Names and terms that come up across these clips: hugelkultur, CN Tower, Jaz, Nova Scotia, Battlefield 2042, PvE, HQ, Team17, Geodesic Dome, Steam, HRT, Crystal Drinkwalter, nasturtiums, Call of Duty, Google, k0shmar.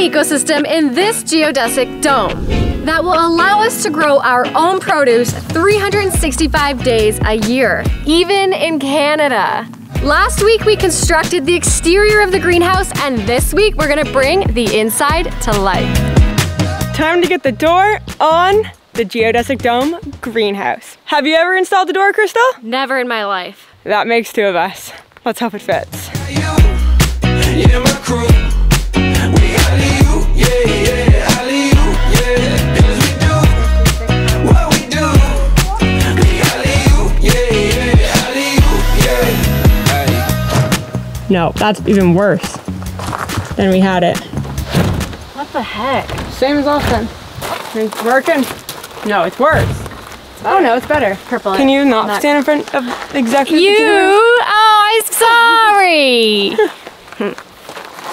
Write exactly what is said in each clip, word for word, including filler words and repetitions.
ecosystem in this geodesic dome that will allow us to grow our own produce three hundred sixty-five days a year, even in Canada. Last week we constructed the exterior of the greenhouse, and this week we're gonna bring the inside to life. Time to get the door on the Geodesic Dome greenhouse. Have you ever installed the door, Crystal? Never in my life. That makes two of us. Let's hope it fits. No, that's even worse than we had it. What the heck? Same as last time. It's working. No, it's worse. Oh no, it's better. Purple. Can you not, not stand in front of exactly you? The oh, I'm sorry.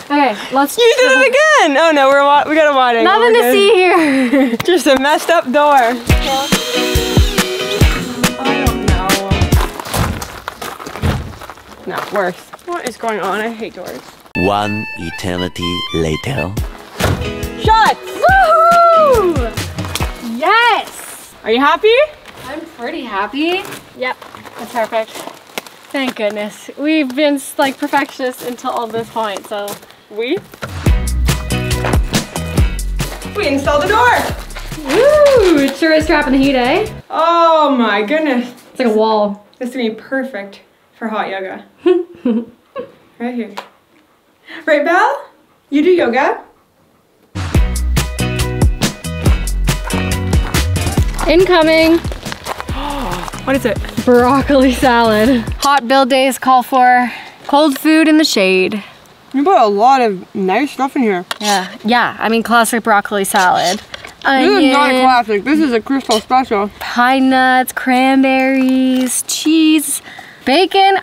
Okay, let's. You did it again. Oh no, we're we got a wide angle. Nothing to see here. Just a messed up door. I don't know. Not worse. What is going on? I hate doors. One eternity later. Shots! Woohoo! Yes! Are you happy? I'm pretty happy. Yep, that's perfect. Thank goodness. We've been like perfectionists until all this point, so. We? We installed the door! Woo! It sure is trapping the heat, eh? Oh my goodness. It's like a wall. This is gonna be perfect for hot yoga. Right here. Right, Belle? You do yoga? Incoming. What is it? Broccoli salad. Hot build days call for cold food in the shade. You put a lot of nice stuff in here. Yeah, yeah. I mean, classic broccoli salad. Onion, this is not a classic. This is a Crystal special. Pine nuts, cranberries, cheese, bacon.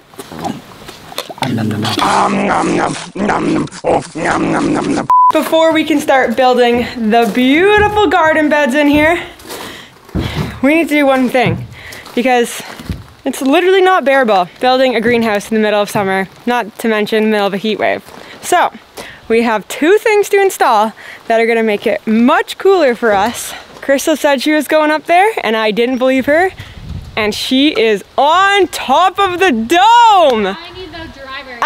Before we can start building the beautiful garden beds in here, we need to do one thing, because it's literally not bearable building a greenhouse in the middle of summer, not to mention middle of a heat wave. So we have two things to install that are gonna make it much cooler for us. Crystal said she was going up there and I didn't believe her, and she is on top of the dome.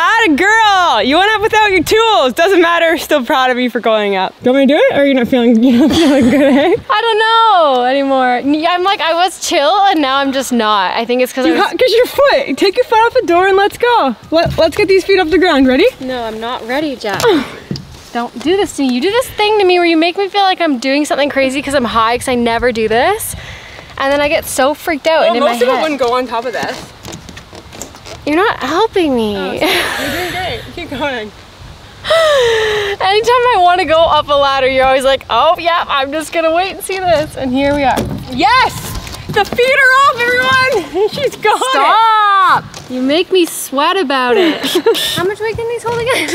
Atta girl! You went up without your tools. Doesn't matter. Still proud of you for going up. Do you want me to do it, or are you not feeling, you not feeling good? Eh? I don't know anymore. I'm like, I was chill, and now I'm just not. I think it's because I because your foot. Take your foot off the door and let's go. Let, let's get these feet off the ground. Ready? No, I'm not ready, Jack. Don't do this to me. You do this thing to me where you make me feel like I'm doing something crazy because I'm high, because I never do this, and then I get so freaked out. Well, and in most my head. Most of it wouldn't go on top of this. You're not helping me. Oh, you're doing great. Keep going. Anytime I want to go up a ladder, you're always like, oh yeah, I'm just gonna wait and see this. And here we are. Yes! The feet are off, everyone! She's gone! Stop! It. You make me sweat about it. How much weight can these hold again?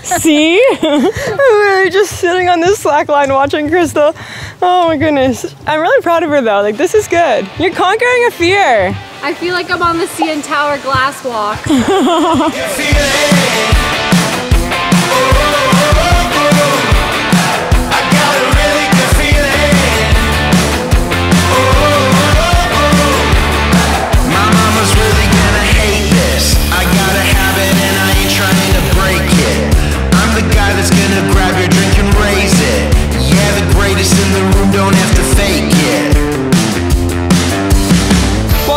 See? We're just sitting on this slack line watching Crystal. Oh my goodness. I'm really proud of her though. Like, this is good. You're conquering a fear. I feel like I'm on the C N Tower glass walk.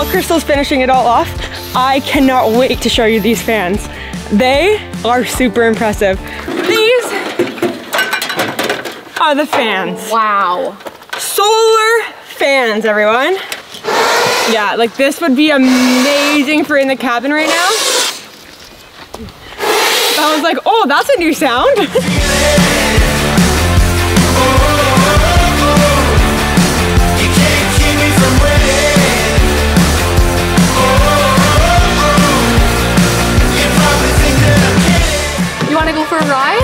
Crystal's finishing it all off. I cannot wait to show you these fans. They are super impressive. These are the fans. Wow. Solar fans, everyone. Yeah, like this would be amazing for in the cabin right now. I was like, oh, that's a new sound. Want to go for a ride?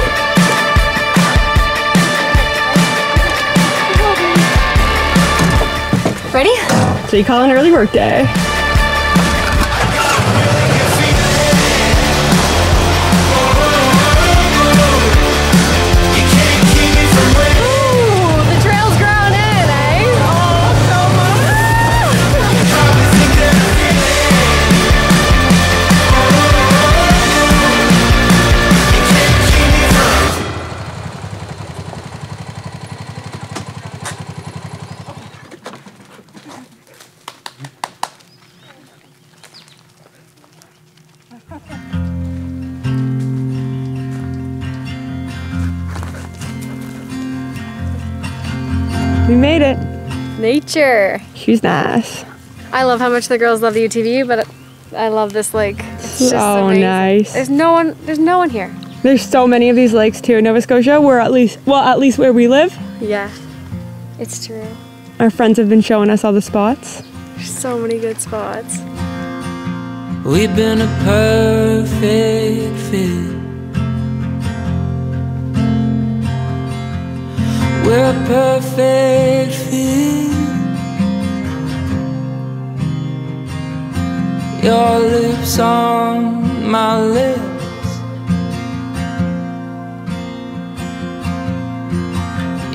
Ready? So you call an early work day. We made it. Nature. She's nice. I love how much the girls love the U T V, but I love this lake. It's so just amazing. Nice. There's no one. There's no one here. There's so many of these lakes too in Nova Scotia. We're at least well, at least where we live. Yeah, it's true. Our friends have been showing us all the spots. There's so many good spots. We've been a perfect fit. We're a perfect fit. Your lips on my lips.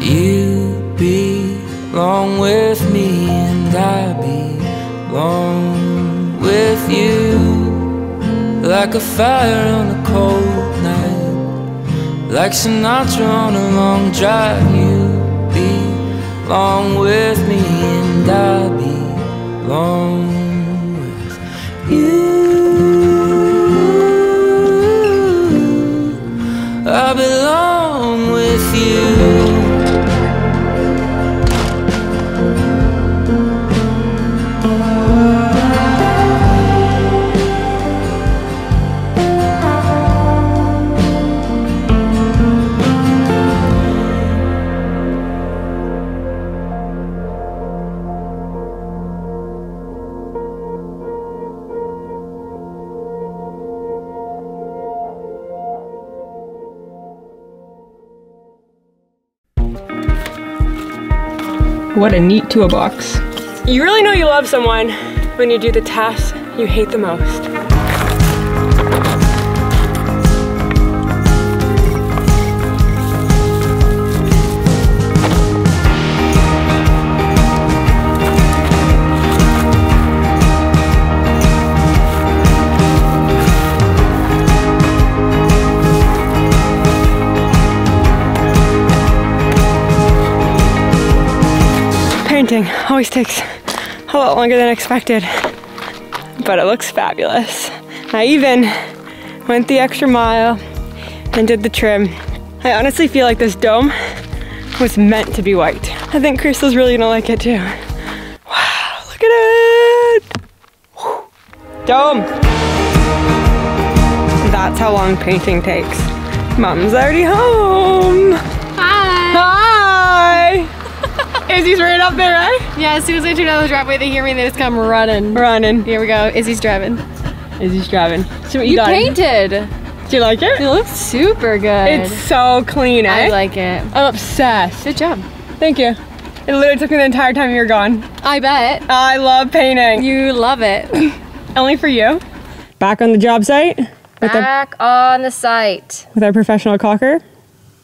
You belong with me and I belong with you. Like a fire on a cold night, like Sinatra on a long drive. You belong with me and I belong with you. I belong with you. What a neat toolbox. You really know you love someone when you do the tasks you hate the most. Always takes a lot longer than expected, but it looks fabulous. I even went the extra mile and did the trim. I honestly feel like this dome was meant to be white. I think Crystal's really gonna like it too. Wow, look at it! Whew. Dome! That's how long painting takes. Mom's already home! Hi! Hi! Izzy's right up there, right? Yeah, as soon as I turn down the driveway, they hear me and they just come running. Running. Here we go. Izzy's driving. Izzy's driving. So what you you painted. Do you like it? It looks super good. It's so clean, eh? I like it. I'm obsessed. Good job. Thank you. It literally took me the entire time you were gone. I bet. I love painting. You love it. Only for you. Back on the job site. Back our, on the site. With our professional caulker.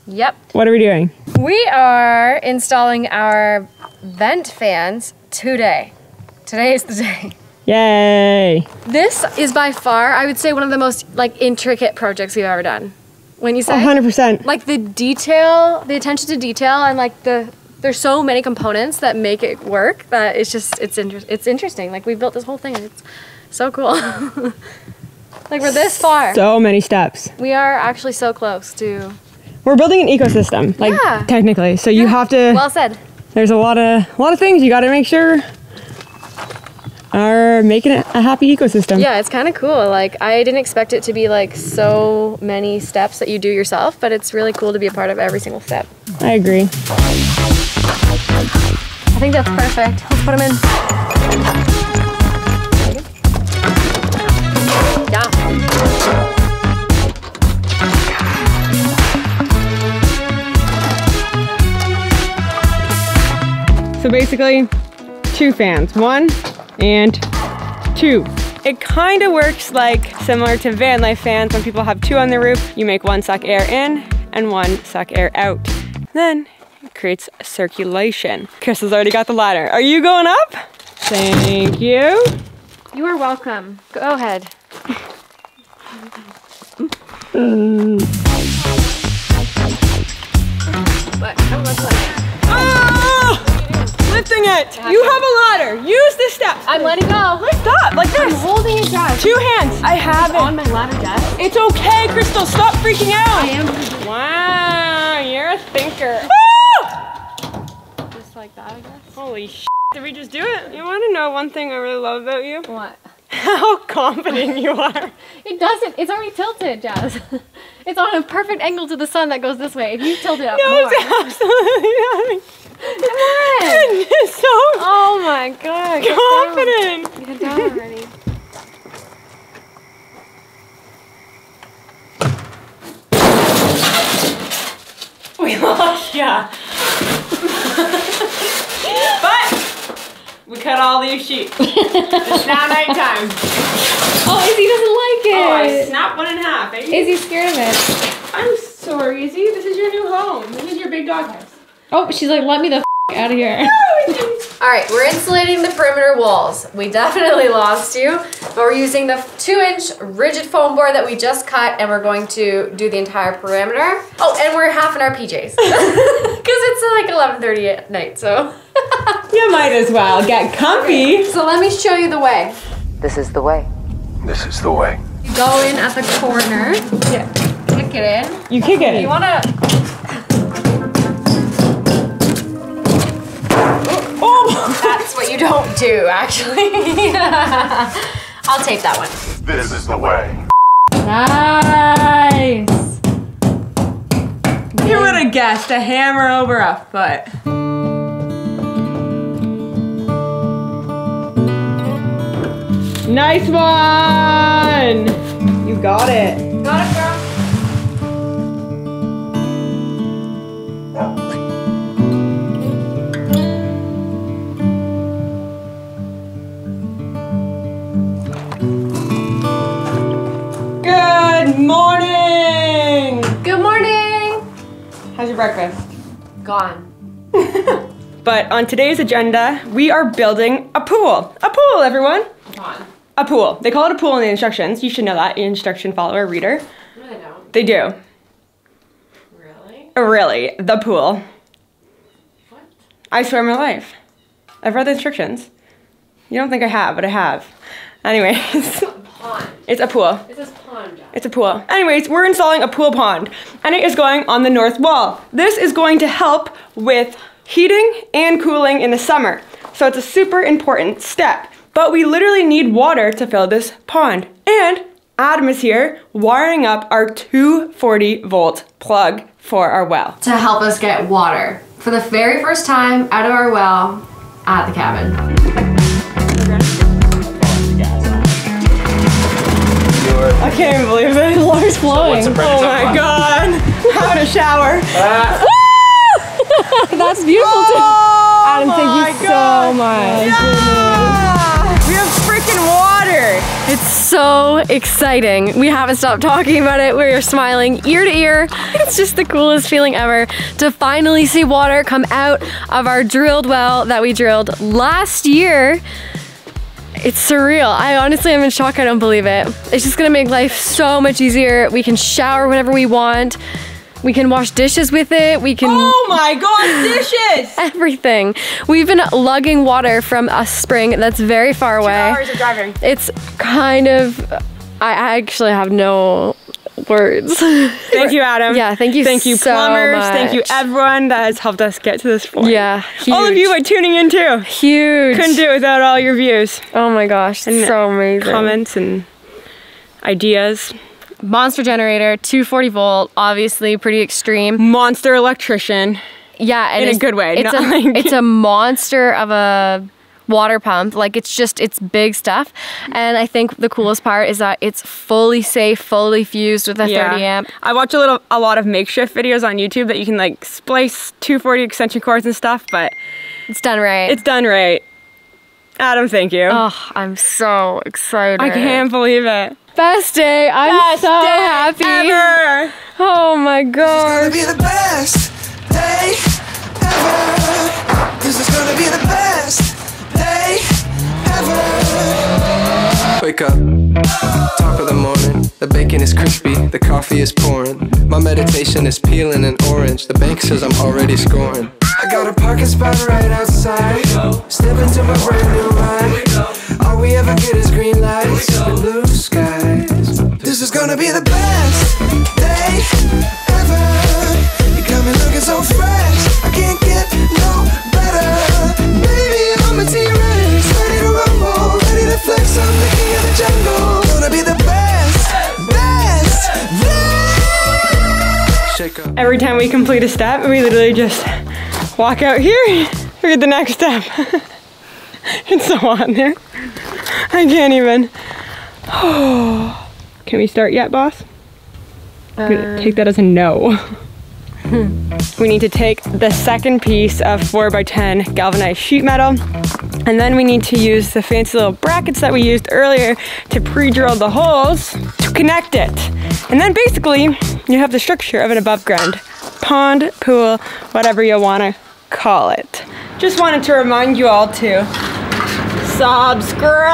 Yep. What are we doing? We are installing our vent fans today. Today is the day. Yay! This is by far, I would say, one of the most like intricate projects we've ever done. When you say one hundred percent. Like the detail, the attention to detail, and like the there's so many components that make it work that it's just it's inter it's interesting. Like we built this whole thing and it's so cool. Like we're this far. So many steps. We are actually so close to. We're building an ecosystem, like yeah. technically. So you yeah. have to. Well said. There's a lot of a lot of things you got to make sure are making it a happy ecosystem. Yeah, it's kind of cool. Like I didn't expect it to be like so many steps that you do yourself, but it's really cool to be a part of every single step. I agree. I think that's perfect. Let's put them in. Yeah. So basically, two fans, one and two. It kind of works like similar to van life fans. When people have two on the roof, you make one suck air in and one suck air out. Then it creates circulation. Crystal's already got the ladder. Are you going up? Thank you. You are welcome. Go ahead. mm. What? How much like? Oh! Lifting it. You have a ladder. Use the steps. I'm letting go. Stop. Like this. I'm holding it down. Two hands. I have it. On my ladder desk. It's okay, Crystal. Stop freaking out. I am. Wow, you're a thinker. Woo! like that, I guess. Holy shit, did we just do it? You want to know one thing I really love about you? What? How confident you are. It doesn't. It's already tilted, Jazz. It's on a perfect angle to the sun that goes this way. If you tilt it up no, more. No, it's absolutely not. Come on. It's so oh my god. Confident. Get down, Get down already. We lost ya. But we cut all these sheep. It's now night time. Oh, Izzy doesn't like it. Oh, I snapped one in half. Eh? Izzy's scared of it. I'm sorry, Izzy. This is your new home. This is your big dog house. Oh, she's like, let me the f out of here. All right, we're insulating the perimeter walls. We definitely lost you, but we're using the two inch rigid foam board that we just cut, and we're going to do the entire perimeter. Oh, and we're half in our P Js. Because it's like eleven thirty at night, so. You might as well get comfy. Okay, so let me show you the way. This is the way. This is the way. You go in at the corner. Yeah. Kick it in. You kick it in. You wanna. That's what you don't do, actually. Yeah. I'll take that one. This is the way. Nice. You would have guessed a hammer over a foot. Nice one. You got it. Got it, girl. Morning! Good morning! How's your breakfast? Gone. But on today's agenda, we are building a pool. A pool, everyone! Gone. A pool. They call it a pool in the instructions. You should know that, instruction follower, reader. No, they don't. They do. Really? Really. The pool. What? I swear my life. I've read the instructions. You don't think I have, but I have. Anyways. Pond. It's a pool. This is pond. Job. It's a pool. Anyways, we're installing a pool pond, and it is going on the north wall. This is going to help with heating and cooling in the summer. So it's a super important step. But we literally need water to fill this pond. And Adam is here wiring up our two forty volt plug for our well. To help us get water for the very first time out of our well at the cabin. I can't believe it. Water's flowing. So oh my fun? God. Having a shower. Ah. That's beautiful too. Oh Adam, thank you God. So much. Yeah. We have freaking water. It's so exciting. We haven't stopped talking about it. We're smiling ear to ear. It's just the coolest feeling ever to finally see water come out of our drilled well that we drilled last year. It's surreal. I honestly am in shock. I don't believe it. It's just gonna make life so much easier. We can shower whenever we want. We can wash dishes with it. We can- Oh my god, dishes! Everything. We've been lugging water from a spring that's very far away. Two hours of driving. It's kind of, I actually have no words. Thank you, Adam. Yeah, thank you. Thank you, so plumbers. Much. Thank you, everyone that has helped us get to this point. Yeah, huge. All of you are tuning in too. Huge. Couldn't do it without all your views. Oh my gosh, and so amazing. Comments and ideas. Monster generator, two forty volt, obviously pretty extreme. Monster electrician. Yeah, and in a good way. It's, a, like... it's a monster of a water pump. Like it's just, it's big stuff. And I think the coolest part is that it's fully safe, fully fused with a yeah. thirty amp. I watch a little, a lot of makeshift videos on YouTube that you can like splice two forty extension cords and stuff, but it's done right. It's done right. Adam, thank you. Oh, I'm so excited. I can't believe it. Best day. I'm best so day happy. Ever. Oh my gosh. This is gonna be the best day ever. This is gonna be the best. Day ever. Wake up, top of the morning. The bacon is crispy, the coffee is pouring. My meditation is peeling an orange. The bank says I'm already scoring. I got a parking spot right outside. Step into my brand new ride. All we ever get is green lights and blue skies. This is gonna be the best day ever. You got me looking so fresh, I can't get no better. time we complete a step, we literally just walk out here, look at the next step. It's so hot in there. I can't even. Oh. Can we start yet, boss? Um. I'm gonna take that as a no. We need to take the second piece of four by ten galvanized sheet metal, and then we need to use the fancy little brackets that we used earlier to pre-drill the holes to connect it. And then basically, you have the structure of an above-ground pond, pool, whatever you want to call it. Just wanted to remind you all to subscribe!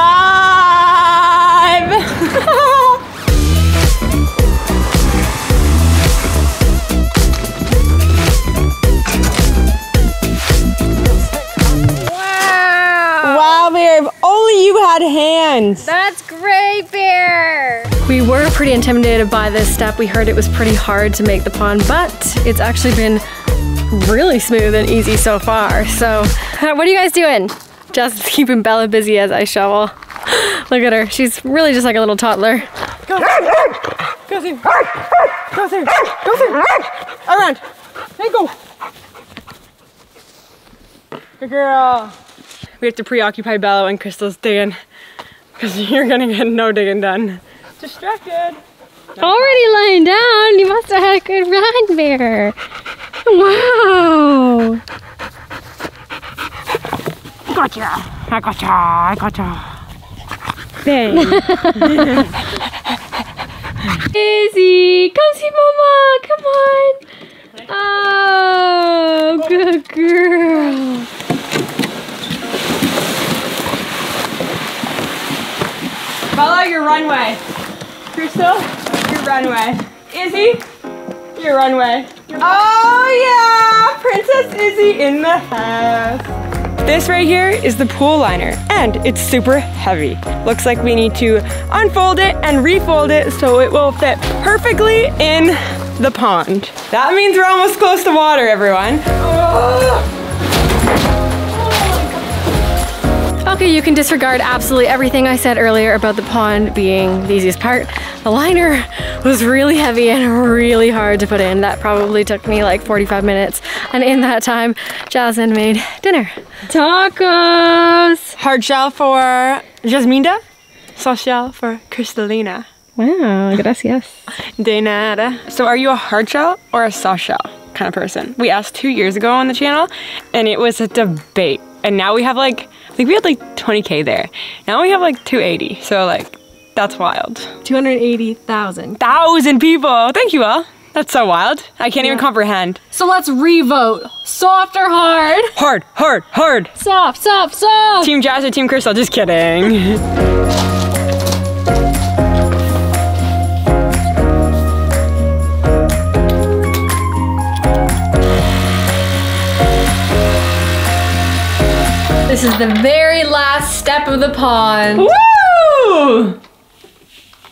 You had hands. That's great, Bear. We were pretty intimidated by this step. We heard it was pretty hard to make the pond, but it's actually been really smooth and easy so far. So, what are you guys doing? Just keeping Bella busy as I shovel. Look at her. She's really just like a little toddler. Go. Go through. Go through. Go through. Around. Hey, go. Good girl. We have to preoccupy Bella when Crystal's digging, because you're gonna get no digging done. Distracted. No. Already lying down. You must have had a good ride, Bear. Wow. Gotcha. I gotcha. I gotcha. Bang. Izzy, come see Mama. Come on. Oh, good girl. Bella, your runway. Crystal, your runway. Izzy, your runway. Oh yeah, Princess Izzy in the house. This right here is the pool liner, and it's super heavy. Looks like we need to unfold it and refold it so it will fit perfectly in the pond. That means we're almost close to water, everyone. Oh. Okay, you can disregard absolutely everything I said earlier about the pond being the easiest part. The liner was really heavy and really hard to put in. That probably took me like forty-five minutes. And in that time, Jasmine made dinner. Tacos! Hard shell for Jasminda, soft shell for Cristalina. Wow, gracias. De nada. So are you a hard shell or a soft shell kind of person? We asked two years ago on the channel and it was a debate. And now we have like, I think we had like twenty K there. Now we have like two eighty, so like, that's wild. two hundred eighty thousand. Thousand people, thank you all. That's so wild, I can't yeah. even comprehend. So let's re-vote, soft or hard? Hard, hard, hard. Soft, soft, soft. Team Jazz or Team Crystal, just kidding. This is the very last step of the pond. Woo!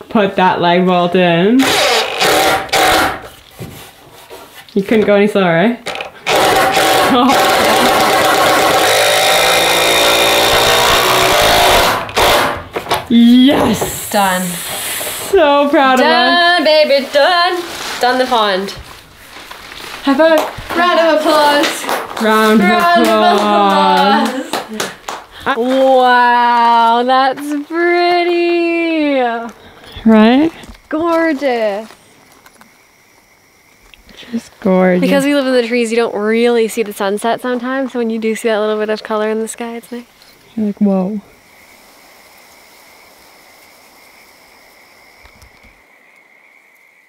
Put that leg bolt in. You couldn't go any slower, right? Oh. Yes! Done. So proud of us. Done, baby, done. Done the pond. High five. Round of applause. Round, Round of applause. applause. Wow, that's pretty. Right? Gorgeous. Just gorgeous. Because we live in the trees, you don't really see the sunset sometimes, so when you do see that little bit of color in the sky, it's nice. You're like, whoa.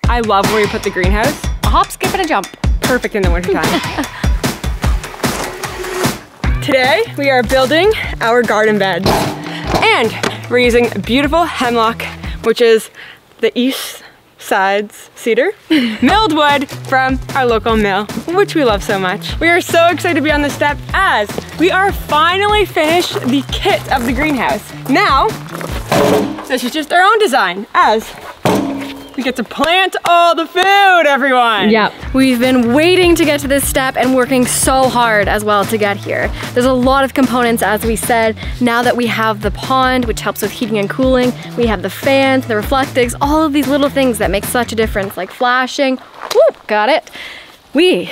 I love where you put the greenhouse. A hop, skip, and a jump. Perfect in the wintertime. Today, we are building our garden beds. And we're using beautiful hemlock, which is the east side's cedar, milled wood from our local mill, which we love so much. We are so excited to be on this step as we are finally finished the kit of the greenhouse. Now, this is just our own design as we get to plant all the food, everyone. Yeah, we've been waiting to get to this step and working so hard as well to get here. There's a lot of components, as we said. Now that we have the pond, which helps with heating and cooling, we have the fans, the reflectigs, all of these little things that make such a difference, like flashing. Whoop, got it. We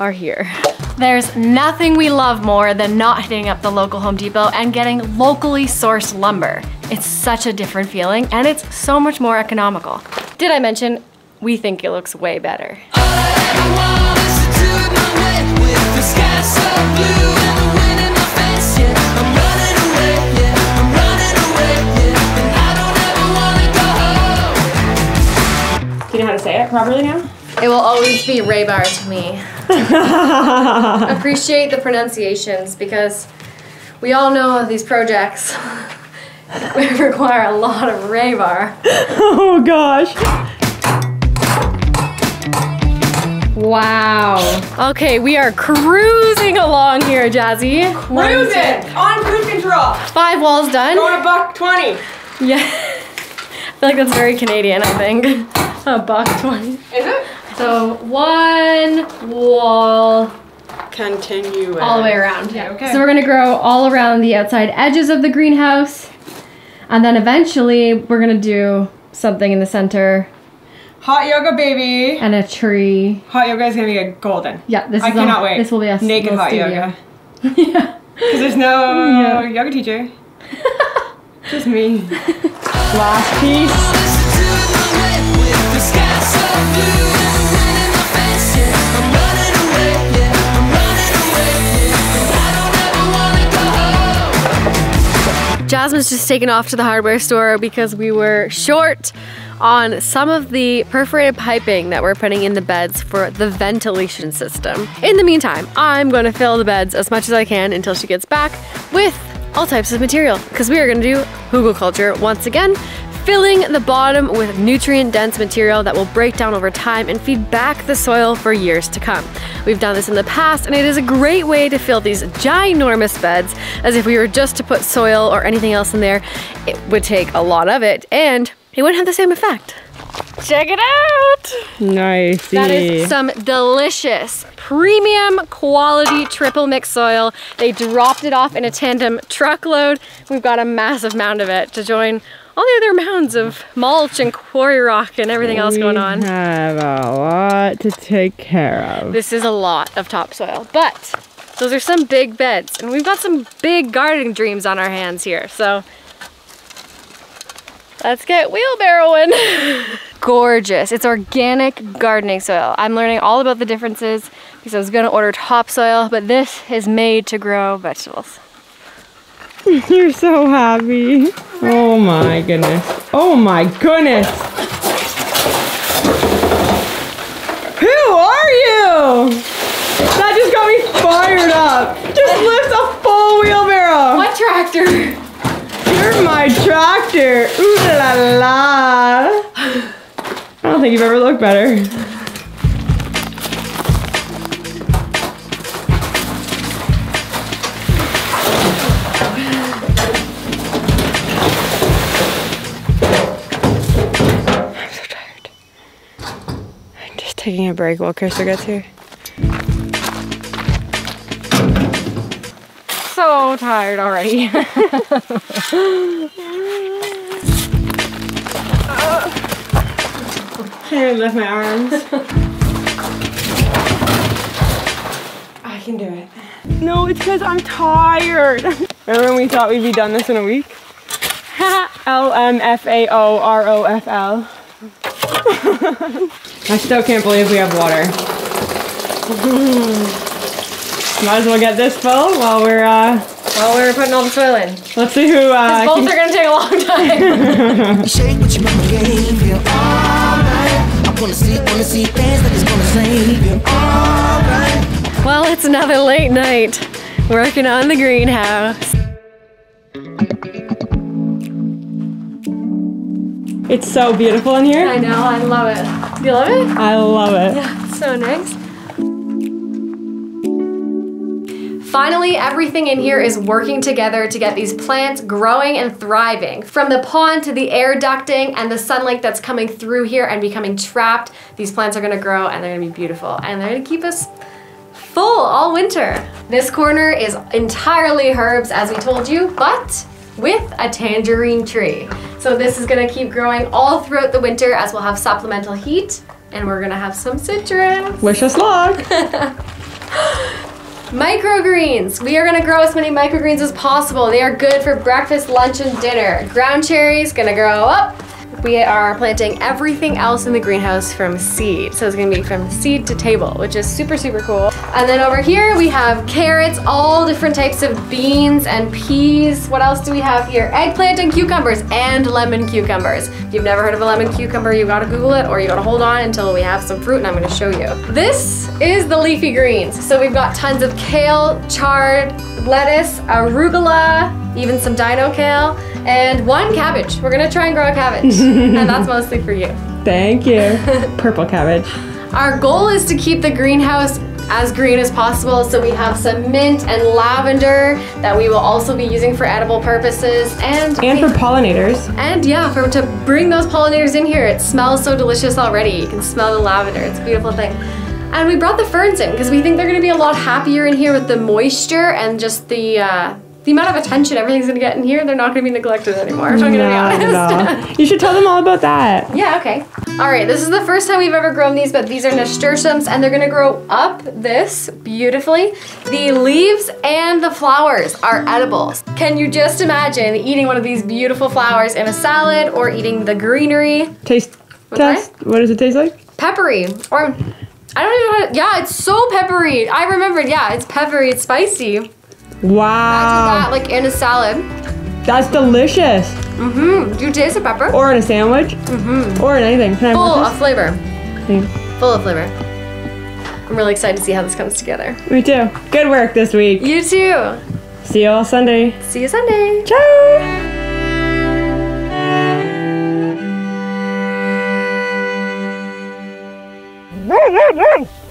are here. There's nothing we love more than not hitting up the local Home Depot and getting locally sourced lumber. It's such a different feeling and it's so much more economical. Did I mention we think it looks way better? All I Do you know how to say it properly now? It will always be Raybar to me. Appreciate the pronunciations because we all know these projects require a lot of Raybar. Oh gosh. Wow. Okay, we are cruising along here, Jazzy. Cruising! On cruise control. Five walls done. Going a buck twenty. Yeah. I feel like that's very Canadian, I think. A buck twenty. Is it? So one wall. Continue. All the way around. Yeah, okay. So we're gonna grow all around the outside edges of the greenhouse. And then eventually we're gonna do something in the center. Hot yoga, baby. And a tree. Hot yoga is gonna be a golden. Yeah, this I is cannot a, wait. This will be a naked hot studio. Yoga. Yeah. Because there's no yeah. yoga teacher. Just me. Last piece. Jasmine's just taken off to the hardware store because we were short on some of the perforated piping that we're putting in the beds for the ventilation system. In the meantime, I'm going to fill the beds as much as I can until she gets back with all types of material because we are going to do hugelkultur once again. Filling the bottom with nutrient-dense material that will break down over time and feed back the soil for years to come. We've done this in the past, and it is a great way to fill these ginormous beds, as if we were just to put soil or anything else in there. It would take a lot of it, and it wouldn't have the same effect. Check it out! Nice. That is some delicious, premium quality triple mix soil. They dropped it off in a tandem truckload. We've got a massive mound of it to join all the other mounds of mulch and quarry rock and everything else going on. We have a lot to take care of. This is a lot of topsoil, but those are some big beds and we've got some big gardening dreams on our hands here. So let's get wheelbarrowing. Gorgeous, it's organic gardening soil. I'm learning all about the differences because I was gonna order topsoil, but this is made to grow vegetables. You're so happy. Oh my goodness. Oh my goodness. Who are you? That just got me fired up. Just lifts a full wheelbarrow. What tractor? You're my tractor. Ooh la la. I don't think you've ever looked better. Taking a break while Crystal gets here. So tired already. I can't lift my arms. I can do it. No, it's because I'm tired. Remember when we thought we'd be done this in a week? L M F A O R O F L. I still can't believe we have water. Might as well get this full while we're uh while we're putting all the soil in. Let's see who uh these bolts are gonna take a long time. Shake what your mama gave you, all right. I wanna see, wanna see things that is gonna save you, all right. Well, it's another late night working on the greenhouse. It's so beautiful in here. I know, I love it. Do you love it? I love it. Yeah, it's so nice. Finally, everything in here is working together to get these plants growing and thriving. From the pond to the air ducting and the sunlight that's coming through here and becoming trapped, these plants are gonna grow and they're gonna be beautiful and they're gonna keep us full all winter. This corner is entirely herbs, as we told you, but with a tangerine tree. So this is gonna keep growing all throughout the winter as we'll have supplemental heat and we're gonna have some citrus. Wish us luck. Microgreens. We are gonna grow as many microgreens as possible. They are good for breakfast, lunch, and dinner. Ground cherries, gonna grow up. We are planting everything else in the greenhouse from seed. So it's gonna be from seed to table, which is super, super cool. And then over here we have carrots, all different types of beans and peas. What else do we have here? Eggplant and cucumbers and lemon cucumbers. If you've never heard of a lemon cucumber, you gotta Google it or you gotta hold on until we have some fruit and I'm gonna show you. This is the leafy greens. So we've got tons of kale, chard, lettuce, arugula, even some dino kale, and one cabbage. We're gonna try and grow a cabbage. And that's mostly for you. Thank you. Purple cabbage. Our goal is to keep the greenhouse as green as possible, so we have some mint and lavender that we will also be using for edible purposes. And, and for pollinators. And yeah, for to bring those pollinators in here. It smells so delicious already. You can smell the lavender, it's a beautiful thing. And we brought the ferns in because we think they're gonna be a lot happier in here with the moisture and just the, uh, the amount of attention everything's gonna get in here. They're not gonna be neglected anymore, if I'm gonna be honest. No. You should tell them all about that. Yeah, okay. All right, this is the first time we've ever grown these, but these are nasturtiums and they're gonna grow up this beautifully. The leaves and the flowers are edibles. Can you just imagine eating one of these beautiful flowers in a salad or eating the greenery? Taste test, what does it taste like? Peppery, or I don't even know how to, yeah, it's so peppery. I remembered, yeah, it's peppery, it's spicy. Wow. Imagine that, like in a salad. That's delicious. Mm-hmm. Do you taste the pepper? Or in a sandwich. Mm-hmm. Or in anything. Can I Full of flavor. Mm. Full of flavor. I'm really excited to see how this comes together. Me too. Good work this week. You too. See you all Sunday. See you Sunday. Ciao.